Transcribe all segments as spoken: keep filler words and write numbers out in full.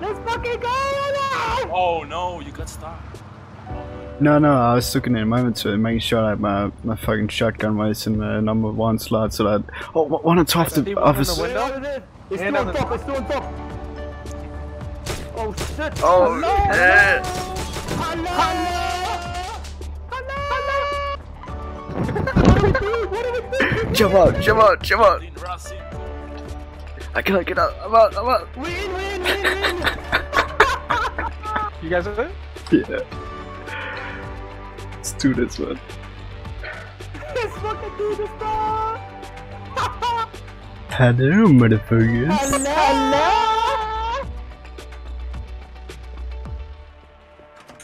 Let's fucking go! Oh no, you got stuck. Oh. No, no, I was looking at a moment to making sure that my my fucking shotgun was in the number one slot, so that oh, one on top of the office. It's still on top. It's still on top. Oh shit! Oh no! Hello! Hello! Hello! What do we do? What do we do? Jump out! Jump out! Jump out! I cannot get out. I'm out. I'm out. Win! Win! Win! Win! You guys are there? Yeah. Let's do this one. Let's fucking do this one! Hello, motherfuckers. Hello. Hello.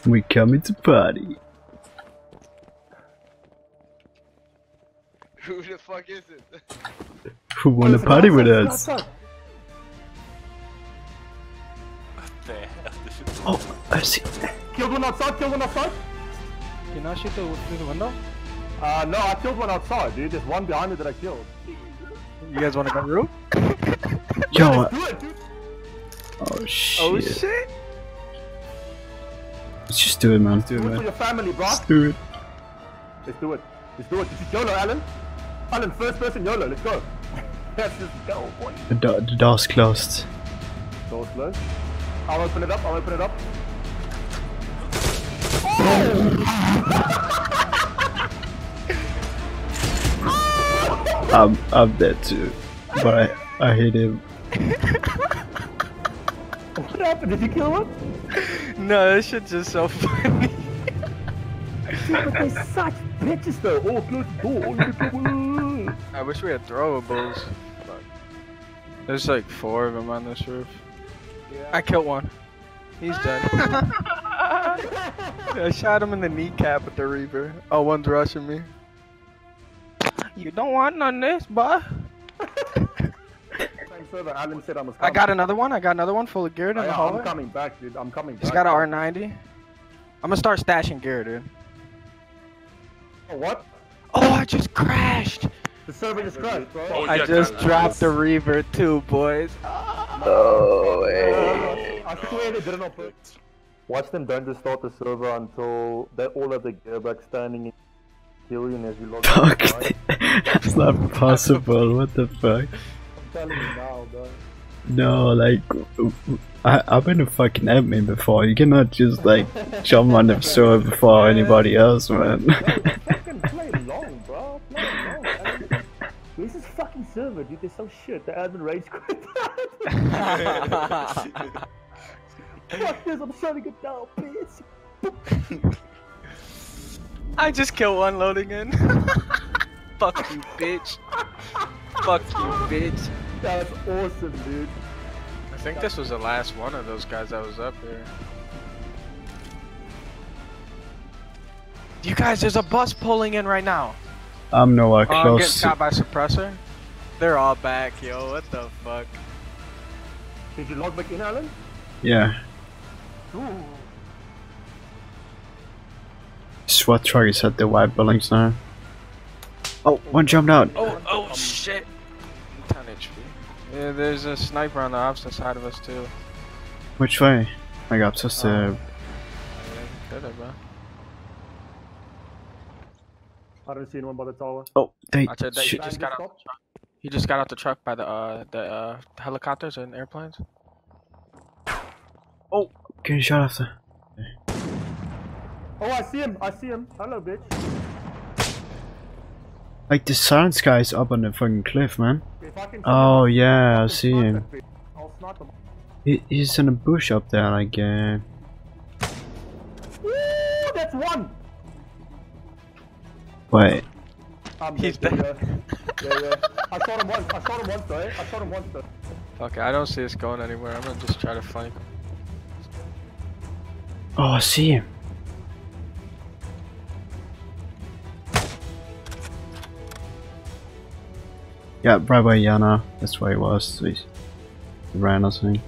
We coming to party. Who the fuck is it? Who wanna party with us? What the hell? Oh, I see. Killed one outside, killed one outside. Can I shoot through the window? Uh, no, I killed one outside, dude. There's one behind me that I killed. You guys wanna come through? Yo, uh... oh shit. Oh shit? Let's just do it, man. Let's do it, man. Do it for your family, bro. Let's do it. Let's do it. Let's do it. This is YOLO, Alan. Alan, first person YOLO. Let's go. Let's just go, boy. The, do the door's closed. Door's closed. I'll open it up. I'll open it up. Oh! I'm, I'm dead too. But I, I hit him. What happened? Did you kill one? No, this shit's just so funny. Dude, but they're such bitches though. Oh, close the door. Oh, I wish we had throwables. Fuck. There's like four of them on this roof. Yeah. I killed one. He's dead. I shot him in the kneecap with the Reaper. Oh, one's rushing me. You don't want none of this, bud. Said I, was I got another one. I got another one full of gear in oh, yeah, the hallway. I'm coming back, dude. I'm coming back. He's got an R ninety. I'm gonna start stashing gear, dude. Oh, what? Oh, I just crashed. The server just crashed, bro. Oh, yeah, I just God, dropped was... the Reaver too, boys. Oh, no way. I swear they didn't open. Watch them don't restart the server until they all have the gear back standing in kill you as you log fuck. That's not possible. What the fuck? Now, no, like, I, I've been a fucking admin before. You cannot just, like, jump on the server before anybody else, man. Fucking play long, bro. Play long. I mean, this is fucking server, dude. They're so shit. The admin rage quit. Fuck this, I'm trying to get down, bitch. I just killed one loading in. Fuck you, bitch. Fuck you, bitch. That's awesome, dude. I think this was the last one of those guys that was up here. You guys, there's a bus pulling in right now. I'm nowhere close. Oh, I'm getting caught by suppressor. They're all back, yo. What the fuck? Did you log back in, Alan? Yeah. Ooh. SWAT truck is at the white buildings now. Oh, one jumped out. Oh, oh shit. ten H P. Yeah, there's a sniper on the opposite side of us too. Which way? I got just uh, uh, yeah, better, bro. I don't see anyone by the tower. Oh, they, they, they he just got out. He just got out the truck by the uh the uh helicopters and airplanes. Oh, getting shot after. Oh, I see him. I see him. Hello, bitch. Like the silence guy's up on the fucking cliff, man. Oh yeah, I see him. He, he's in a bush up there, like. Uh... Woo, that's one. Wait. Um, he's dead. Yeah, yeah, yeah. I shot him once. I shot him once, though. Eh? I shot him once, though. Okay, I don't see us going anywhere. I'm gonna just try to flank him. Oh, I see him. Yeah, right by Yana. That's where he was. He ran or something.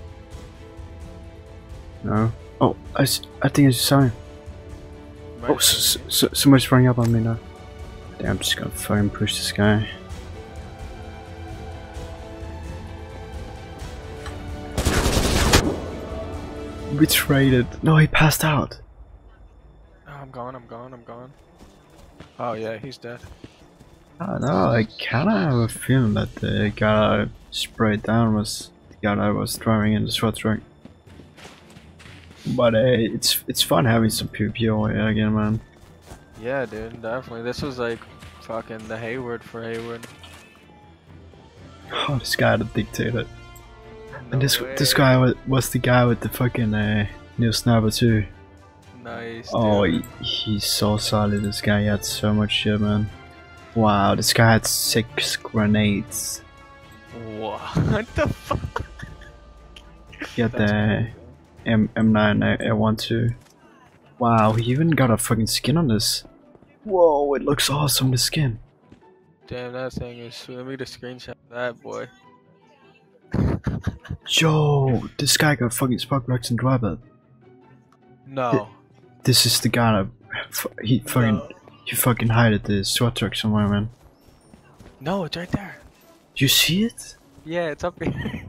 No. Oh, I, I think I just saw him. Right. Oh, so, so, somebody sprang up on me now. Damn, I'm just gonna fucking push this guy. betrayed it. No, he passed out. Oh, I'm gone, I'm gone, I'm gone. Oh yeah, he's dead. I know, I kinda have a feeling that the guy I sprayed down was the guy I was driving in the short track. But uh, it's it's fun having some pew pew again, man. Yeah, dude, definitely. This was like fucking the Hayward for Hayward. Oh, this guy had a dictator. No and this way. This guy was, was the guy with the fucking uh, new sniper too. Nice. Oh, he, he's so solid. This guy had so much shit, man. Wow, this guy had six grenades. What the fuck? He had the M M nine A one too. Wow, he even got a fucking skin on this. Whoa, it looks awesome, the skin. Damn, that thing is. Let me just screenshot that boy. Yo, this guy got fucking Sparkbox and Driver. No. Th this is the guy that he fucking no. he fucking hid at the SWAT truck somewhere, man. No, it's right there. You see it? Yeah, it's up here.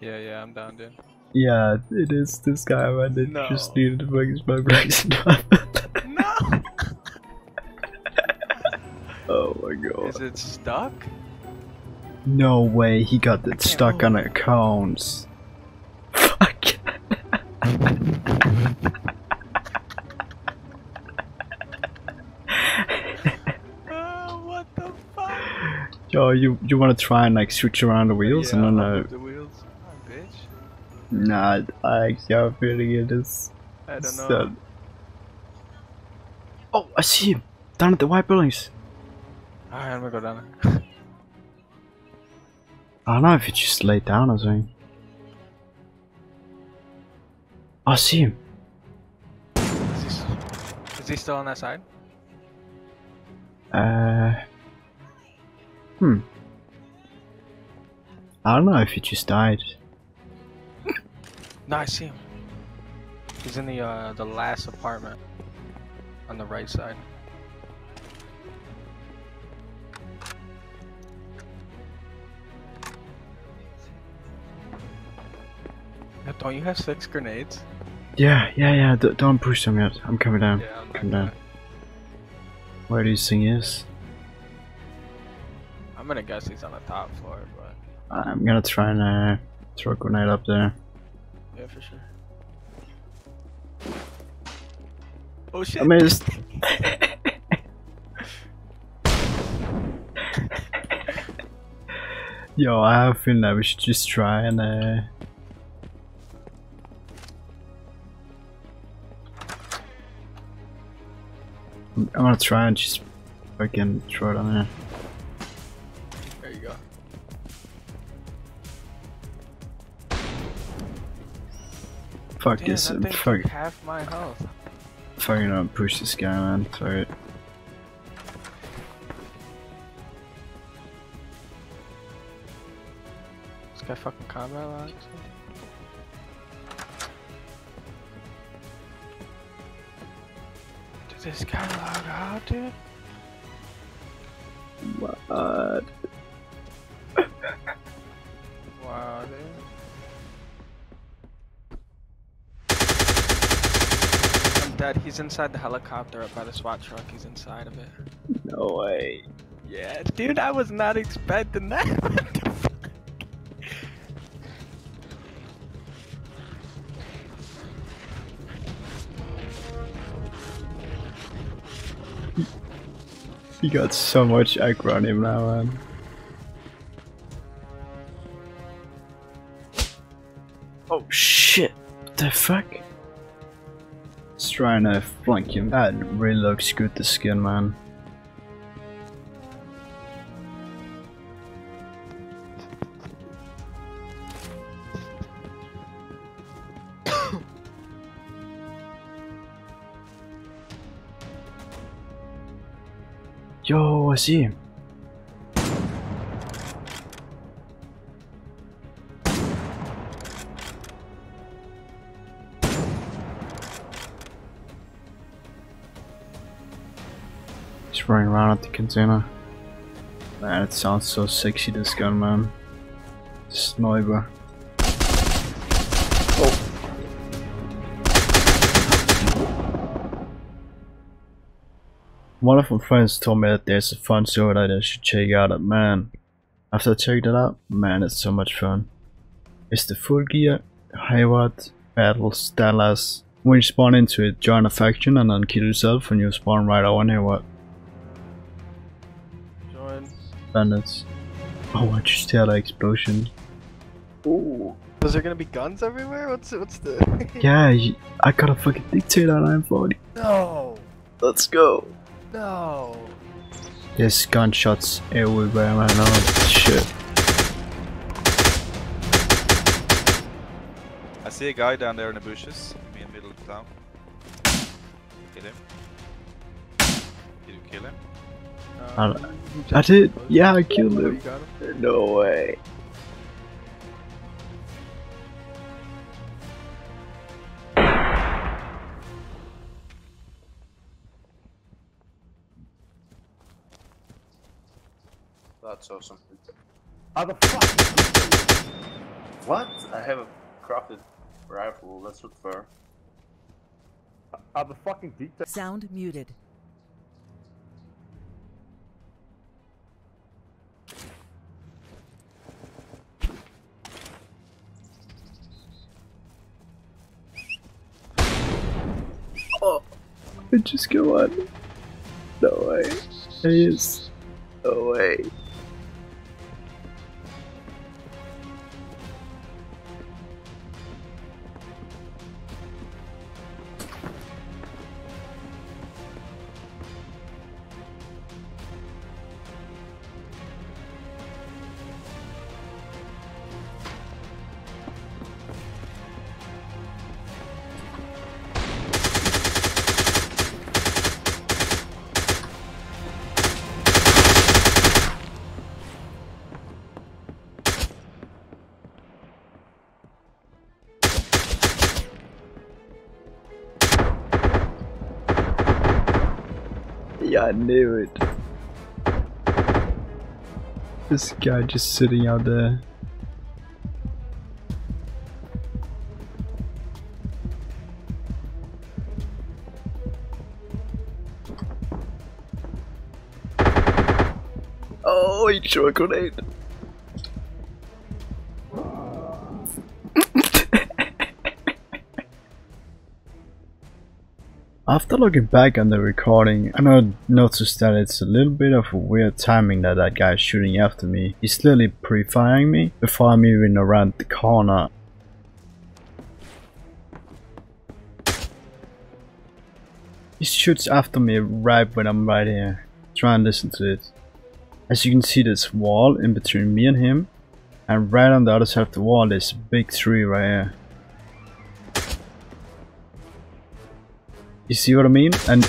yeah, yeah, I'm down, dude. Yeah, it is this guy, man. That no. just needed to fucking Sparkbox and Driver. No. Oh my god. Is it stuck? No way, he got it stuck on a cones. Fuck. uh, what the fuck? Yo, you, you wanna try and like switch around the wheels? Yeah, and then uh, the wheels? Oh, bitch. Nah, I actually am feeling it. It's, I don't know. Uh... Oh, I see him! Down at the white buildings! Alright, I'm gonna go down there. I don't know if he just laid down or something. I see him. Is he, is he still on that side? Uh. Hmm. I don't know if he just died. No, I see him. He's in the uh, the last apartment on the right side. Don't you have six grenades? Yeah, yeah, yeah. D don't push them yet. I'm coming down. Yeah, I'm coming down. Back. Where do you think he is? I'm gonna guess he's on the top floor, but I'm gonna try and uh, throw a grenade up there. Yeah, for sure. Oh shit! I missed. Yo, I have a feeling that we should just try and. Uh... I'm gonna try and just fucking throw it on there. There you go. Fuck. Damn, this. That thing fuck. Half my health. Fucking don't push this guy, man. Sorry. This guy fucking combat logs. This guy log out, dude. What? Wow, dude. I'm dead. He's inside the helicopter up by the SWAT truck. He's inside of it. No way. Yeah, dude. I was not expecting that. What the fuck? He got so much aggro on him now, man. Oh shit! What the fuck? Let's try and uh, flank him. That really looks good, the skin, man. Yo, I see him. He's running around at the container. Man, it sounds so sexy, this gun, man. Sniper. Oh. One of my friends told me that there's a fun story that I should check out, and man, after I checked it out, man, it's so much fun. It's the Full Gear Hayward Battles Dallas. When you spawn into it, join a faction and then kill yourself and you spawn right on Hayward. Join. Bandits. Oh, I just heard an explosion. Ooh. Is there gonna be guns everywhere? What's what's the... Yeah, I got a fucking dictator on I M forty. No! Let's go! No! There's gunshots everywhere right now. Shit. I see a guy down there in the bushes. In the middle of town. Kill him. Did you kill him? No. I, I did. Yeah, I killed him. him. No way. That's awesome. How the fuck? What? I have a crafted rifle. Let's look for. How the fucking detail? Sound muted. Oh, I just go on. No way. There he is. No way. Yeah, I knew it. This guy just sitting out there. Oh, he threw a grenade. After looking back on the recording, I noticed that it's a little bit of a weird timing that that guy is shooting after me. He's literally pre-firing me before I'm even around the corner. He shoots after me right when I'm right here. Try and listen to it. As you can see, this wall in between me and him, and right on the other side of the wall is a big tree right here. You see what I mean? And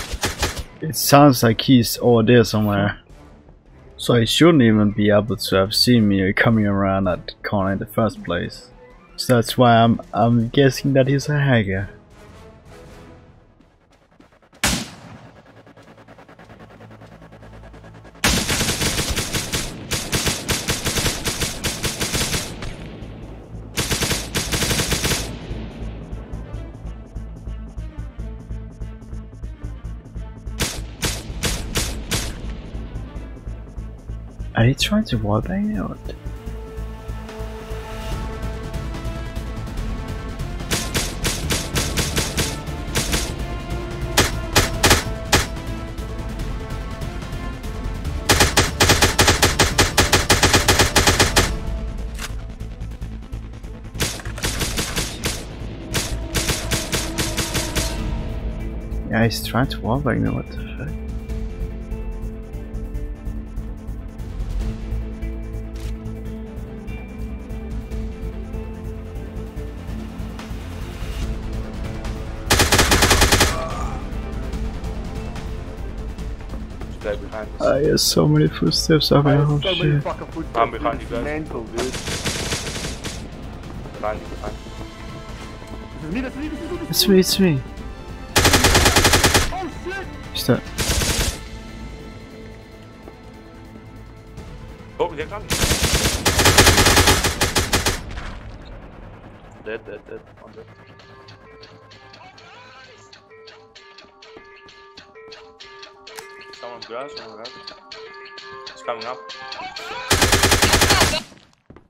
it sounds like he's over there somewhere. So he shouldn't even be able to have seen me coming around that corner in the first place. So that's why I'm I'm guessing that he's a hacker. Are you trying to wallbang out? Yeah, he's trying to wallbang me, what the fuck? Behind us. I hear so many footsteps up my house. So many fucking footsteps. I'm behind you guys. Mental, dude. Behind you, behind you. It's me, it's me, it's me. Oh shit! Who's that? Oh, they're coming. Dead, dead, dead. I'm dead. Someone grabs, someone grabs. It's coming up.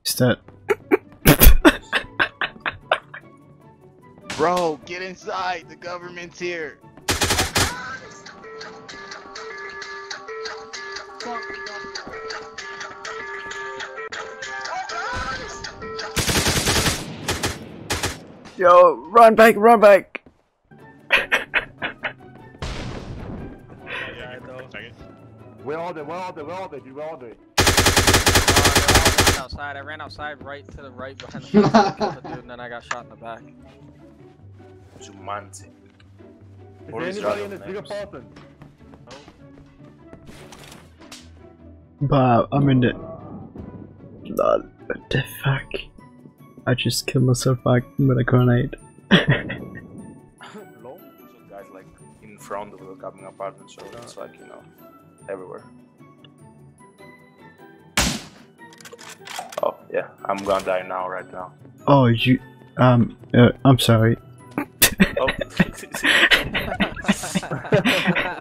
He's dead. Bro, get inside. The government's here. Yo, run back, run back! We're all there, we're all there, we're all there, dude, we're all there. I ran outside, I ran outside right to the right behind the car, dude, and then I got shot in the back. Jumante. Is there anybody in this bigger apartment? But I'm in the... What the fuck? I just killed myself back with a grenade. Hello? So guys like in front of the cabin apartment, so it's like, you know, everywhere. Oh yeah, I'm gonna die now, right now. Oh, you... Um, uh, I'm sorry. Oh.